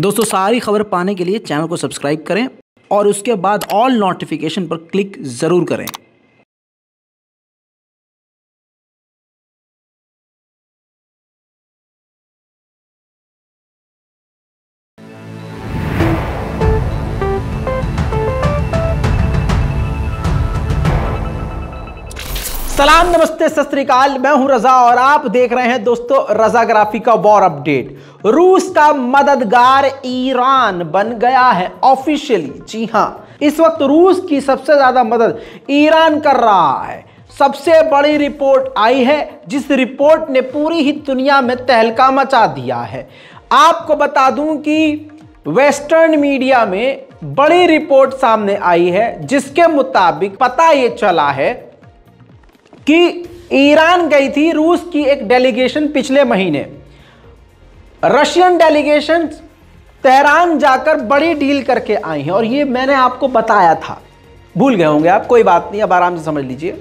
दोस्तों सारी खबर पाने के लिए चैनल को सब्सक्राइब करें और उसके बाद ऑल नोटिफिकेशन पर क्लिक ज़रूर करें। सलाम नमस्ते सत श्री अकाल, मैं हूं रजा और आप देख रहे हैं दोस्तों रजाग्राफी का वॉर अपडेट। रूस का मददगार ईरान बन गया है ऑफिशियली। जी हां, इस वक्त रूस की सबसे ज्यादा मदद ईरान कर रहा है। सबसे बड़ी रिपोर्ट आई है जिस रिपोर्ट ने पूरी ही दुनिया में तहलका मचा दिया है। आपको बता दूं कि वेस्टर्न मीडिया में बड़ी रिपोर्ट सामने आई है जिसके मुताबिक पता ये चला है कि ईरान गई थी रूस की एक डेलीगेशन पिछले महीने। रशियन डेलीगेशन तेहरान जाकर बड़ी डील करके आई हैं और ये मैंने आपको बताया था, भूल गए होंगे आप, कोई बात नहीं, अब आराम से समझ लीजिए।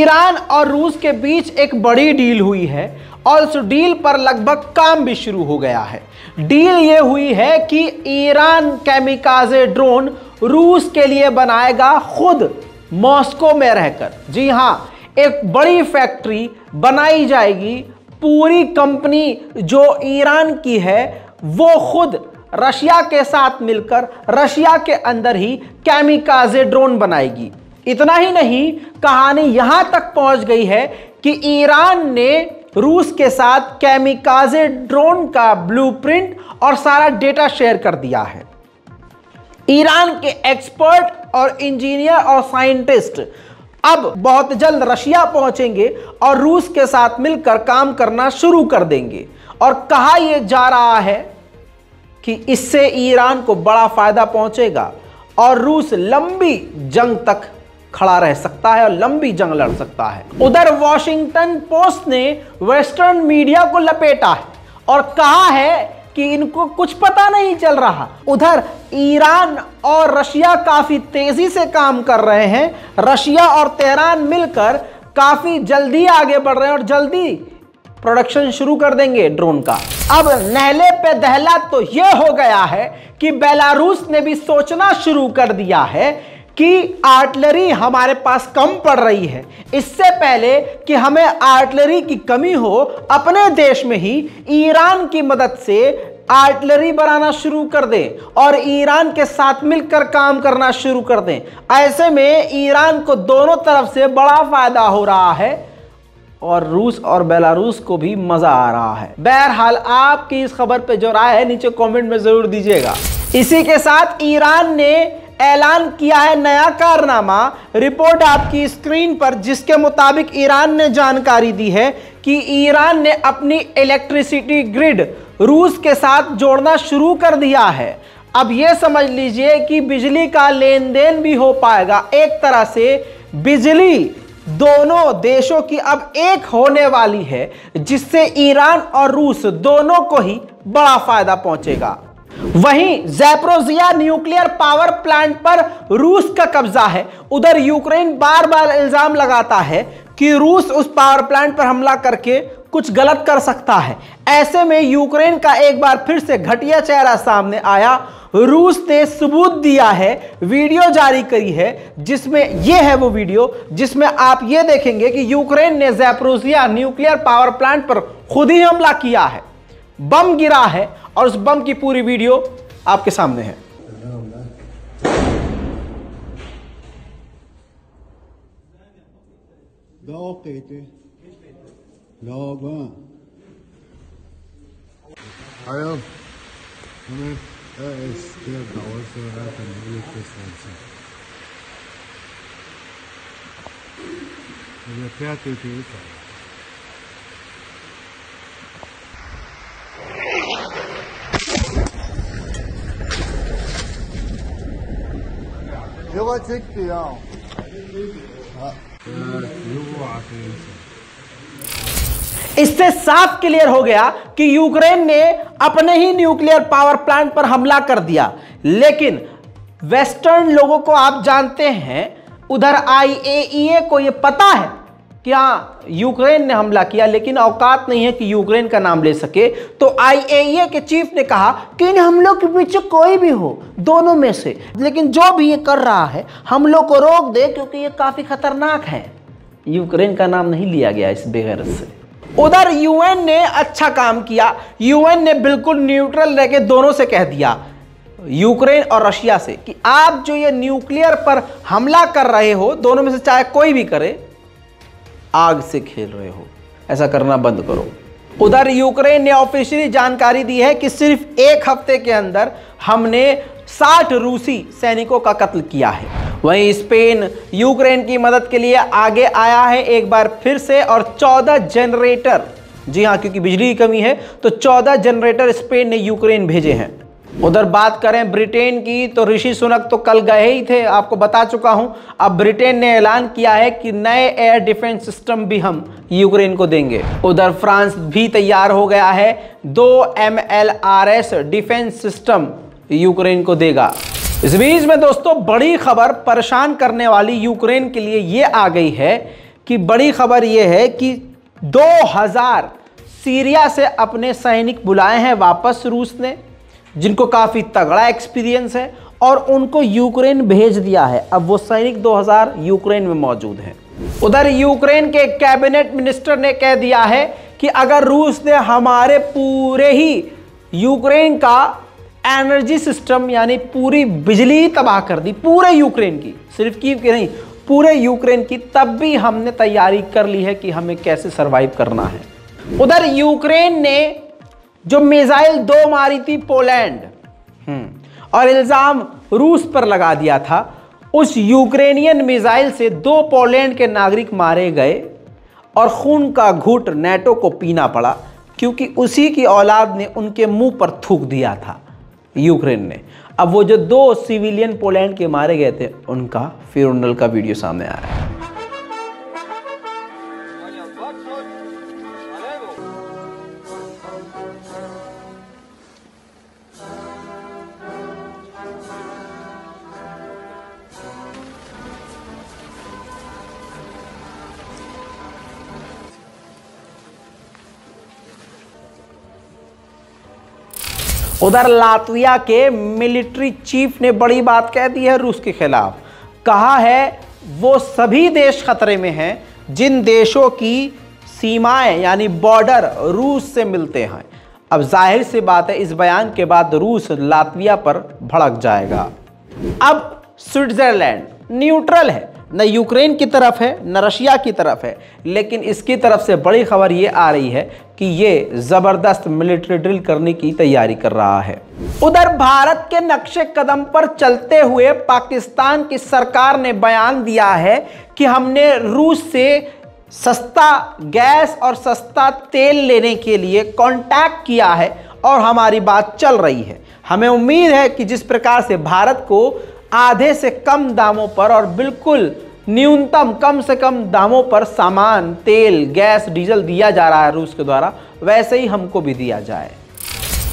ईरान और रूस के बीच एक बड़ी डील हुई है और उस डील पर लगभग काम भी शुरू हो गया है। डील ये हुई है कि ईरान कैमिकाजे ड्रोन रूस के लिए बनाएगा खुद मॉस्को में रहकर। जी हाँ, एक बड़ी फैक्ट्री बनाई जाएगी, पूरी कंपनी जो ईरान की है वो खुद रशिया के साथ मिलकर रशिया के अंदर ही कैमिकाजे ड्रोन बनाएगी। इतना ही नहीं, कहानी यहां तक पहुंच गई है कि ईरान ने रूस के साथ कैमिकाजे ड्रोन का ब्लूप्रिंट और सारा डेटा शेयर कर दिया है। ईरान के एक्सपर्ट और इंजीनियर और साइंटिस्ट अब बहुत जल्द रशिया पहुंचेंगे और रूस के साथ मिलकर काम करना शुरू कर देंगे और कहा यह जा रहा है कि इससे ईरान को बड़ा फायदा पहुंचेगा और रूस लंबी जंग तक खड़ा रह सकता है और लंबी जंग लड़ सकता है। उधर वॉशिंगटन पोस्ट ने वेस्टर्न मीडिया को लपेटा है और कहा है कि इनको कुछ पता नहीं चल रहा। उधर ईरान और रशिया काफी तेजी से काम कर रहे हैं। रशिया और तेहरान मिलकर काफी जल्दी आगे बढ़ रहे हैं और जल्दी प्रोडक्शन शुरू कर देंगे ड्रोन का। अब नहले पे दहला तो यह हो गया है कि बेलारूस ने भी सोचना शुरू कर दिया है कि आर्टिलरी हमारे पास कम पड़ रही है, इससे पहले कि हमें आर्टिलरी की कमी हो अपने देश में ही ईरान की मदद से आर्टिलरी बनाना शुरू कर दें और ईरान के साथ मिलकर काम करना शुरू कर दें। ऐसे में ईरान को दोनों तरफ से बड़ा फायदा हो रहा है और रूस और बेलारूस को भी मजा आ रहा है। बहरहाल आपकी इस खबर पर जो राय है नीचे कॉमेंट में जरूर दीजिएगा। इसी के साथ ईरान ने ऐलान किया है नया कारनामा। रिपोर्ट आपकी स्क्रीन पर, जिसके मुताबिक ईरान ने जानकारी दी है कि ईरान ने अपनी इलेक्ट्रिसिटी ग्रिड रूस के साथ जोड़ना शुरू कर दिया है। अब ये समझ लीजिए कि बिजली का लेन देन भी हो पाएगा। एक तरह से बिजली दोनों देशों की अब एक होने वाली है, जिससे ईरान और रूस दोनों को ही बड़ा फायदा पहुंचेगा। वहीं ज़ैपोरिज़िया न्यूक्लियर पावर प्लांट पर रूस का कब्जा है। उधर यूक्रेन बार बार इल्जाम लगाता है कि रूस उस पावर प्लांट पर हमला करके कुछ गलत कर सकता है। ऐसे में यूक्रेन का एक बार फिर से घटिया चेहरा सामने आया। रूस ने सबूत दिया है, वीडियो जारी करी है, जिसमें यह है वो वीडियो जिसमें आप ये देखेंगे कि यूक्रेन ने ज़ैपोरिज़िया न्यूक्लियर पावर प्लांट पर खुद ही हमला किया है, बम गिरा है और उस बम की पूरी वीडियो आपके सामने है। Yola çekti ya. इससे साफ क्लियर हो गया कि यूक्रेन ने अपने ही न्यूक्लियर पावर प्लांट पर हमला कर दिया, लेकिन वेस्टर्न लोगों को आप जानते हैं, उधर IAEA को यह पता है क्या यूक्रेन ने हमला किया, लेकिन औकात नहीं है कि यूक्रेन का नाम ले सके। तो आईएईए के चीफ ने कहा कि इन हमलों के पीछे कोई भी हो, दोनों में से, लेकिन जो भी ये कर रहा है हमलों को रोक दे, क्योंकि ये काफ़ी खतरनाक है। यूक्रेन का नाम नहीं लिया गया इस बेगैरत से। उधर यूएन ने अच्छा काम किया, यूएन ने बिल्कुल न्यूट्रल रह के दोनों से कह दिया, यूक्रेन और रशिया से, कि आप जो ये न्यूक्लियर पर हमला कर रहे हो, दोनों में से चाहे कोई भी करे, आग से खेल रहे हो, ऐसा करना बंद करो। उधर यूक्रेन ने ऑफिशियली जानकारी दी है कि सिर्फ एक हफ्ते के अंदर हमने 60 रूसी सैनिकों का कत्ल किया है। वहीं स्पेन यूक्रेन की मदद के लिए आगे आया है एक बार फिर से, और 14 जनरेटर, जी हाँ, क्योंकि बिजली की कमी है, तो 14 जनरेटर स्पेन ने यूक्रेन भेजे हैं। उधर बात करें ब्रिटेन की, तो ऋषि सुनक तो कल गए ही थे, आपको बता चुका हूं। अब ब्रिटेन ने ऐलान किया है कि नए एयर डिफेंस सिस्टम भी हम यूक्रेन को देंगे। उधर फ्रांस भी तैयार हो गया है, 2 MLRS डिफेंस सिस्टम यूक्रेन को देगा। इस बीच में दोस्तों बड़ी खबर परेशान करने वाली यूक्रेन के लिए ये आ गई है कि बड़ी खबर ये है कि 2000 सीरिया से अपने सैनिक बुलाए हैं वापस रूस ने, जिनको काफ़ी तगड़ा एक्सपीरियंस है, और उनको यूक्रेन भेज दिया है। अब वो सैनिक 2000 यूक्रेन में मौजूद हैं। उधर यूक्रेन के कैबिनेट मिनिस्टर ने कह दिया है कि अगर रूस ने हमारे पूरे ही यूक्रेन का एनर्जी सिस्टम, यानी पूरी बिजली तबाह कर दी, पूरे यूक्रेन की, सिर्फ कीव की नहीं, पूरे यूक्रेन की, तब भी हमने तैयारी कर ली है कि हमें कैसे सरवाइव करना है। उधर यूक्रेन ने जो मिसाइल 2 मारी थी पोलैंड और इल्ज़ाम रूस पर लगा दिया था, उस यूक्रेनियन मिसाइल से 2 पोलैंड के नागरिक मारे गए और खून का घूंट नेटो को पीना पड़ा, क्योंकि उसी की औलाद ने उनके मुंह पर थूक दिया था यूक्रेन ने। अब वो जो 2 सिविलियन पोलैंड के मारे गए थे, उनका फ्यूनरल का वीडियो सामने आया है। उधर लातविया के मिलिट्री चीफ ने बड़ी बात कह दी है रूस के खिलाफ, कहा है वो सभी देश खतरे में हैं जिन देशों की सीमाएं यानी बॉर्डर रूस से मिलते हैं। अब जाहिर सी बात है इस बयान के बाद रूस लातविया पर भड़क जाएगा। अब स्विट्जरलैंड न्यूट्रल है, न यूक्रेन की तरफ है न रशिया की तरफ है, लेकिन इसकी तरफ से बड़ी खबर ये आ रही है कि ये ज़बरदस्त मिलिट्री ड्रिल करने की तैयारी कर रहा है। उधर भारत के नक्शे कदम पर चलते हुए पाकिस्तान की सरकार ने बयान दिया है कि हमने रूस से सस्ता गैस और सस्ता तेल लेने के लिए कॉन्टैक्ट किया है और हमारी बात चल रही है। हमें उम्मीद है कि जिस प्रकार से भारत को आधे से कम दामों पर और बिल्कुल न्यूनतम कम से कम दामों पर सामान, तेल, गैस, डीजल दिया जा रहा है रूस के द्वारा, वैसे ही हमको भी दिया जाए।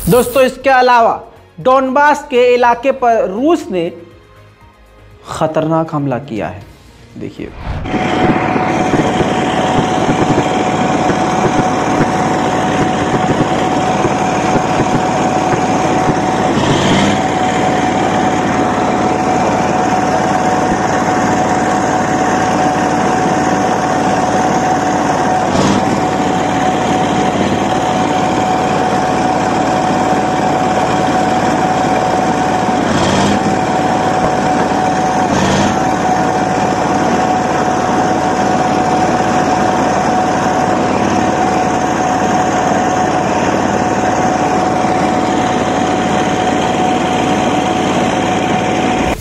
दोस्तों इसके अलावा डोनबास के इलाके पर रूस ने खतरनाक हमला किया है, देखिए।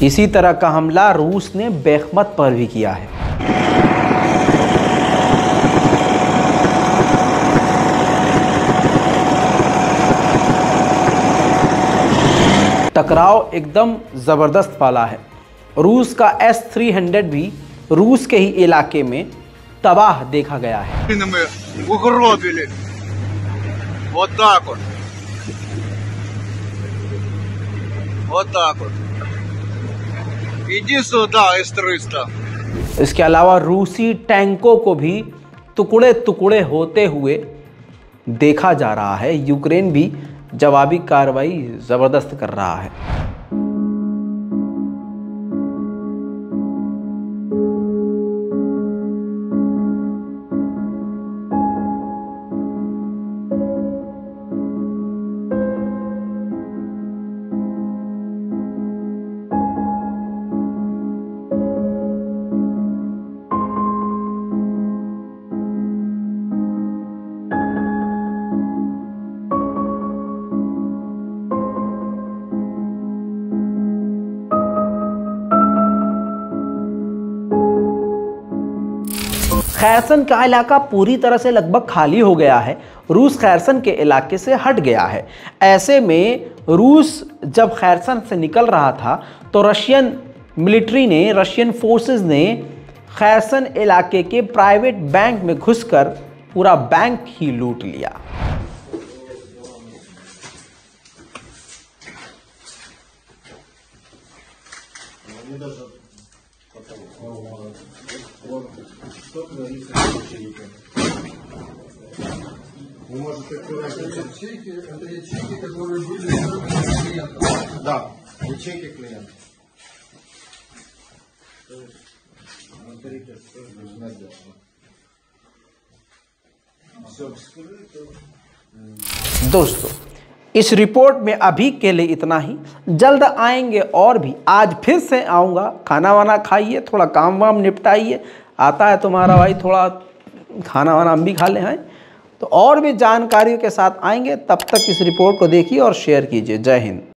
इसी तरह का हमला रूस ने बेखमत पर भी किया है। टकराव एकदम ज़बरदस्त वाला है। रूस का S-300 भी रूस के ही इलाके में तबाह देखा गया है। Иди сюда, S-300। इसके अलावा रूसी टैंकों को भी टुकड़े टुकड़े होते हुए देखा जा रहा है। यूक्रेन भी जवाबी कार्रवाई ज़बरदस्त कर रहा है। खैरसन का इलाका पूरी तरह से लगभग खाली हो गया है। रूस खैरसन के इलाके से हट गया है। ऐसे में रूस जब खैरसन से निकल रहा था तो रशियन मिलिट्री ने, रशियन फोर्सेस ने खैरसन इलाके के प्राइवेट बैंक में घुसकर पूरा बैंक ही लूट लिया। दोस्तों, इस रिपोर्ट में अभी के लिए इतना ही। जल्द आएंगे और भी, आज फिर से आऊँगा। खाना वाना खाइए, थोड़ा काम वाम निपटाइए। आता है तुम्हारा भाई, थोड़ा खाना वाना हम भी खा ले हैं। तो और भी जानकारियों के साथ आएंगे। तब तक इस रिपोर्ट को देखिए और शेयर कीजिए। जय हिंद।